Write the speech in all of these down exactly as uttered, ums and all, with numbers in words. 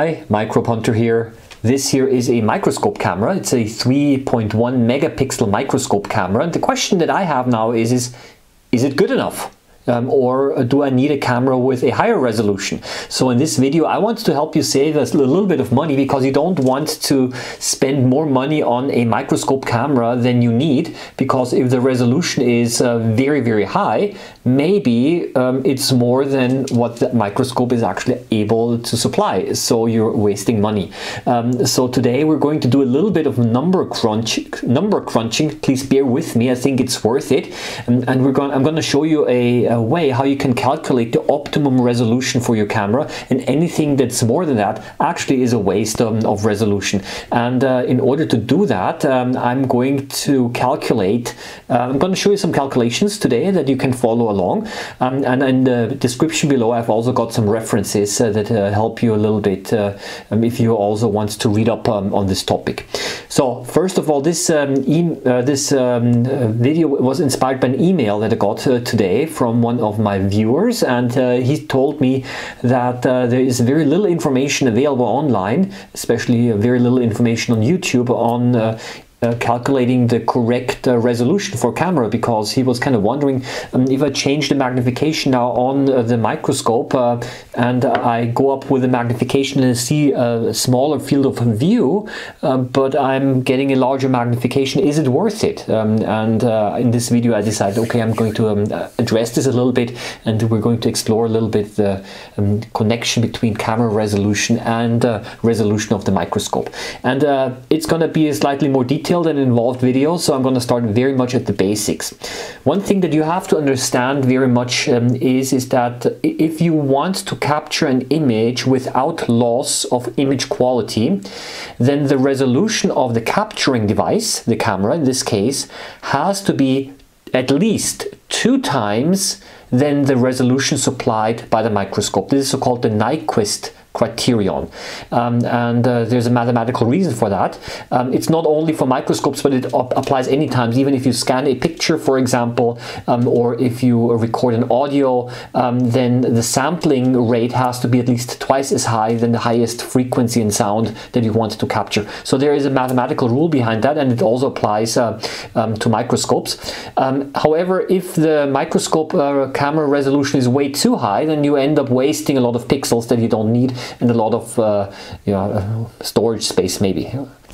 Hi, Microbe Hunter here. This here is a microscope camera. It's a three point one megapixel microscope camera, and the question that I have now is, is, is it good enough? Um, or do I need a camera with a higher resolution? So in this video I want to help you save a little bit of money, because you don't want to spend more money on a microscope camera than you need, because if the resolution is uh, very very high, maybe um, it's more than what the microscope is actually able to supply, so you're wasting money. Um, so today we're going to do a little bit of number crunch number crunching. Please bear with me, I think it's worth it, and, and we're going I'm going to show you a, a way how you can calculate the optimum resolution for your camera, and anything that's more than that actually is a waste um, of resolution. And uh, in order to do that, um, I'm going to calculate uh, I'm going to show you some calculations today that you can follow along, um, and in the description below I've also got some references uh, that uh, help you a little bit uh, um, if you also want to read up um, on this topic. So first of all, this um, e uh, this um, video was inspired by an email that I got uh, today from one of my viewers, and uh, he told me that uh, there is very little information available online, especially very little information on YouTube on uh, Uh, calculating the correct uh, resolution for camera, because he was kind of wondering um, if I change the magnification now on uh, the microscope uh, and I go up with the magnification and see a smaller field of view, uh, but I'm getting a larger magnification, is it worth it? Um, and uh, in this video I decided, okay, I'm going to um, address this a little bit, and we're going to explore a little bit the um, connection between camera resolution and uh, resolution of the microscope. And uh, it's going to be a slightly more detailed detailed and involved video, so I'm going to start very much at the basics. One thing that you have to understand very much um, is, is that if you want to capture an image without loss of image quality, then the resolution of the capturing device, the camera in this case, has to be at least two times than the resolution supplied by the microscope. This is so-called the Nyquist criterion, um, and uh, there's a mathematical reason for that. Um, it's not only for microscopes, but it applies any times, even if you scan a picture, for example, um, or if you record an audio, um, then the sampling rate has to be at least twice as high than the highest frequency in sound that you want to capture. So there is a mathematical rule behind that, and it also applies uh, um, to microscopes. Um, however, if the microscope uh, camera resolution is way too high, then you end up wasting a lot of pixels that you don't need, and a lot of uh, you know, storage space maybe.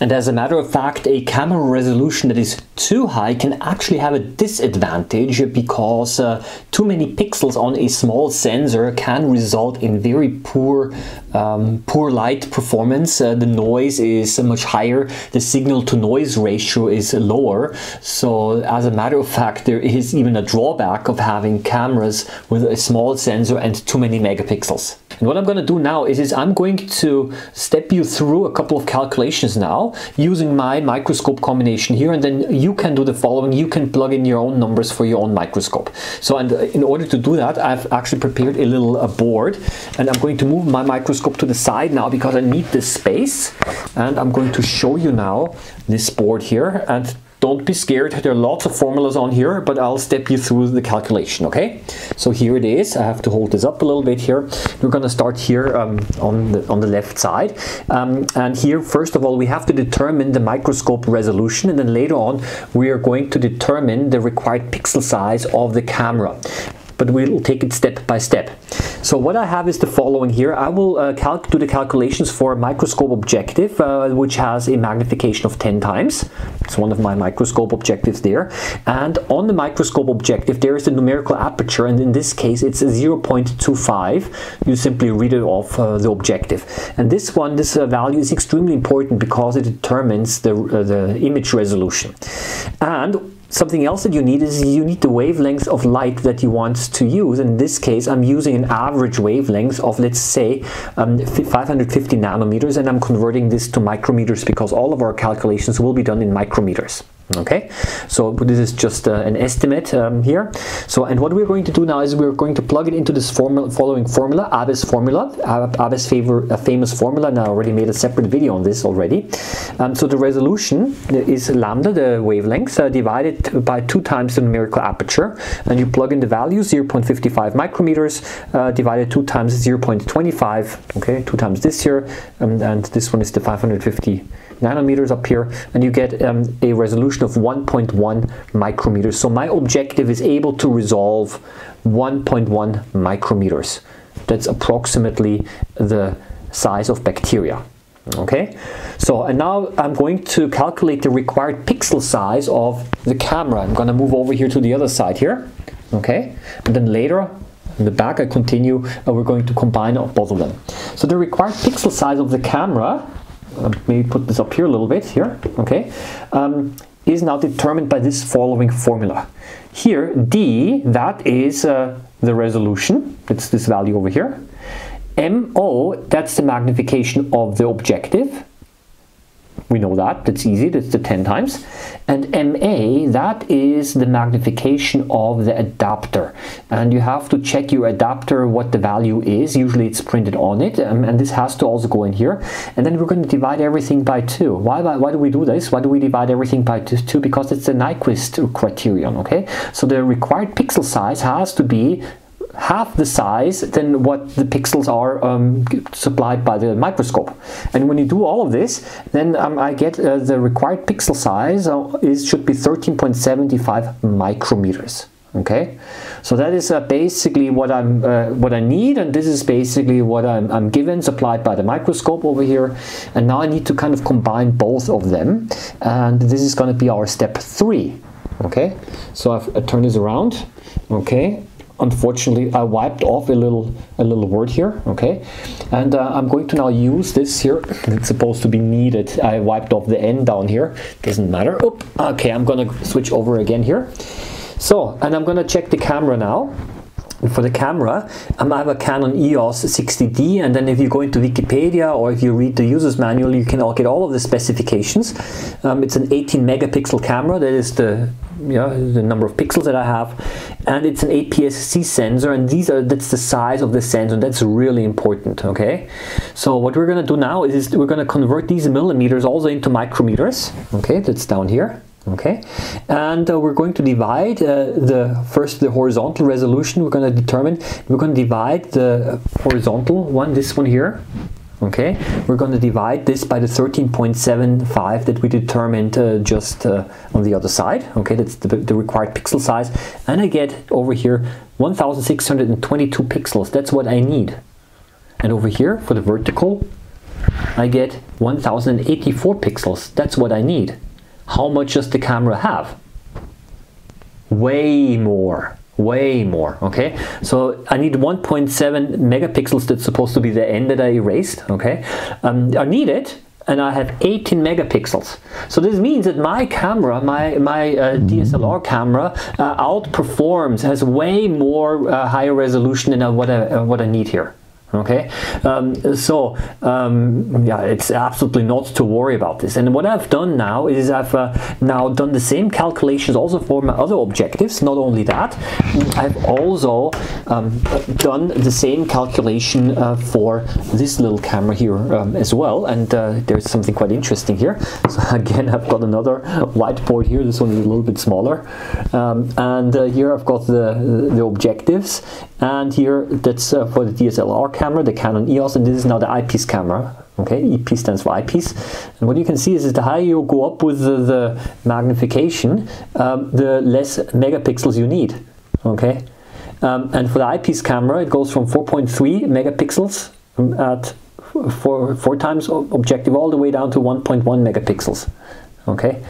And as a matter of fact, a camera resolution that is too high can actually have a disadvantage, because uh, too many pixels on a small sensor can result in very poor um, poor light performance. Uh, the noise is much higher, the signal to noise ratio is lower, so as a matter of fact there is even a drawback of having cameras with a small sensor and too many megapixels. And what I'm going to do now is, is I'm going to step you through a couple of calculations now, using my microscope combination here, and then you can do the following. You can plug in your own numbers for your own microscope. So, and in order to do that, I've actually prepared a little a board, and I'm going to move my microscope to the side now because I need this space, and I'm going to show you now this board here. And don't be scared, there are lots of formulas on here, but I'll step you through the calculation, okay? So here it is, I have to hold this up a little bit here. We're gonna start here um, on, the, on the left side. Um, and here, first of all, we have to determine the microscope resolution, and then later on, we are going to determine the required pixel size of the camera. But we'll take it step by step. So what I have is the following here. I will uh, calc do the calculations for a microscope objective, uh, which has a magnification of ten times. It's one of my microscope objectives there. And on the microscope objective, there is the numerical aperture, and in this case, it's zero point two five. You simply read it off uh, the objective. And this one, this uh, value is extremely important because it determines the, uh, the image resolution. And something else that you need is you need the wavelength of light that you want to use. In this case, I'm using an average wavelength of, let's say, um, five hundred fifty nanometers, and I'm converting this to micrometers because all of our calculations will be done in micrometers. Okay, so this is just uh, an estimate um, here. So, and what we're going to do now is we're going to plug it into this formula, following formula, Abbe's formula, Abbe's favor, a famous formula. Now, I already made a separate video on this already. Um, so the resolution is lambda, the wavelength, uh, divided by two times the numerical aperture, and you plug in the value zero point five five micrometers uh, divided two times zero point two five. Okay, two times this here, um, and this one is the five hundred fifty nanometers up here, and you get um, a resolution of one point one micrometers. So my objective is able to resolve one point one micrometers. That's approximately the size of bacteria. Okay, so and now I'm going to calculate the required pixel size of the camera. I'm going to move over here to the other side here. Okay, and then later in the back I continue and we're going to combine both of them. So the required pixel size of the camera, maybe put this up here a little bit here, okay, um, is now determined by this following formula. Here, D, that is uh, the resolution, it's this value over here. M O, that's the magnification of the objective. We know that, that's easy, that's the ten times. And M A, that is the magnification of the adapter. And you have to check your adapter, what the value is. Usually it's printed on it, um, and this has to also go in here. And then we're going to divide everything by two. Why, why, why do we do this? Why do we divide everything by two? two? Because it's the Nyquist criterion, okay? So the required pixel size has to be half the size than what the pixels are um, supplied by the microscope. And when you do all of this, then um, I get uh, the required pixel size uh, is should be thirteen point seven five micrometers. Okay, so that is uh, basically what I'm uh, what I need, and this is basically what I'm, I'm given, supplied by the microscope over here. And now I need to kind of combine both of them, and this is going to be our step three. Okay, so I've I turned this around. Okay. Unfortunately, I wiped off a little a little word here, okay? And uh, I'm going to now use this here. It's supposed to be needed. I wiped off the end down here. Doesn't matter. Oop. Okay, I'm going to switch over again here. So, and I'm going to check the camera now. For the camera, um, I have a Canon E O S sixty D, and then if you go into Wikipedia or if you read the user's manual, you can all get all of the specifications. Um, it's an eighteen megapixel camera. That is the yeah the number of pixels that I have, and it's an A P S C sensor, and these are that's the size of the sensor. That's really important. Okay, so what we're going to do now is, is we're going to convert these millimeters also into micrometers. Okay, that's down here. Okay, and uh, we're going to divide uh, the first the horizontal resolution. We're going to determine we're going to divide the horizontal one, this one here. Okay, we're going to divide this by the thirteen point seven five that we determined uh, just uh, on the other side. Okay, that's the, the required pixel size, and I get over here one thousand six hundred twenty-two pixels. That's what I need. And over here for the vertical, I get one thousand eighty-four pixels. That's what I need. How much does the camera have? Way more. Way more. Okay, so I need one point seven megapixels. That's supposed to be the end that I erased. Okay, um, I need it, and I have eighteen megapixels. So this means that my camera, my my uh, D S L R camera, uh, outperforms, has way more uh, higher resolution than uh, what I uh, what I need here. Okay, um, so um, yeah, it's absolutely not to worry about this. And what I've done now is I've uh, now done the same calculations also for my other objectives. Not only that, I've also um, done the same calculation uh, for this little camera here um, as well. And uh, there's something quite interesting here. So again, I've got another whiteboard here. This one is a little bit smaller. Um, and uh, here I've got the, the objectives, and here that's uh, for the D S L R camera. Camera, the Canon E O S, and this is now the eyepiece camera. Okay, E P stands for eyepiece. And what you can see is, is the higher you go up with the, the magnification, um, the less megapixels you need. Okay, um, and for the eyepiece camera, it goes from four point three megapixels at four, four times objective all the way down to one point one megapixels. Okay.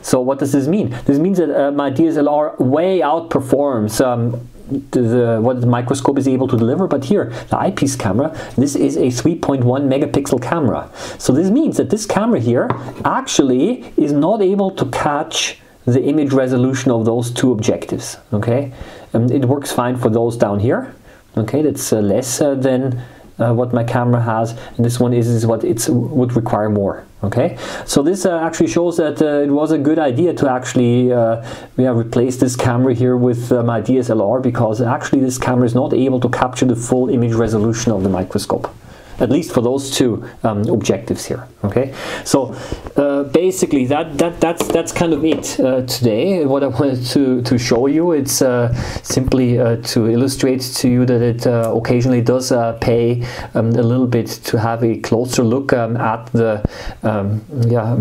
So what does this mean? This means that uh, my D S L R way outperforms um, the, the, what the microscope is able to deliver. But here, the eyepiece camera, this is a three point one megapixel camera. So this means that this camera here actually is not able to catch the image resolution of those two objectives. Okay, um, it works fine for those down here. Okay, that's uh, less uh, than uh, what my camera has, and this one is, is what it would require more. Okay, so this uh, actually shows that uh, it was a good idea to actually uh, yeah, replace this camera here with uh, my D S L R, because actually this camera is not able to capture the full image resolution of the microscope, at least for those two um, objectives here. Okay, so uh, basically that that that's that's kind of it uh, today. What I wanted to to show you, it's uh, simply uh, to illustrate to you that it uh, occasionally does uh, pay um, a little bit to have a closer look um, at the um, yeah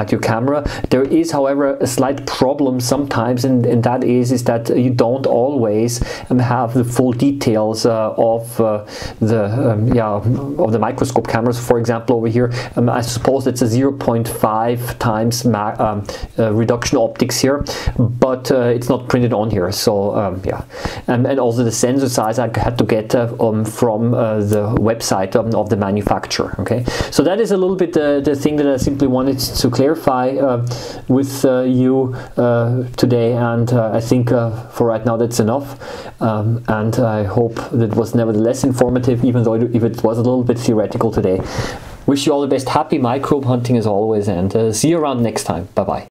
at your camera. There is, however, a slight problem sometimes, and, and that is is that you don't always um, have the full details uh, of uh, the um, yeah. of the microscope cameras. For example, over here, um, I suppose it's a zero point five times ma um, uh, reduction optics here, but uh, it's not printed on here. So um, yeah, and, and also the sensor size I had to get uh, um, from uh, the website um, of the manufacturer. Okay, so that is a little bit uh, the thing that I simply wanted to clarify uh, with uh, you uh, today, and uh, I think uh, for right now that's enough, um, and I hope that was nevertheless informative, even though it, if it was a little bit theoretical today. Wish you all the best. Happy microbe hunting as always, and uh, see you around next time. Bye bye.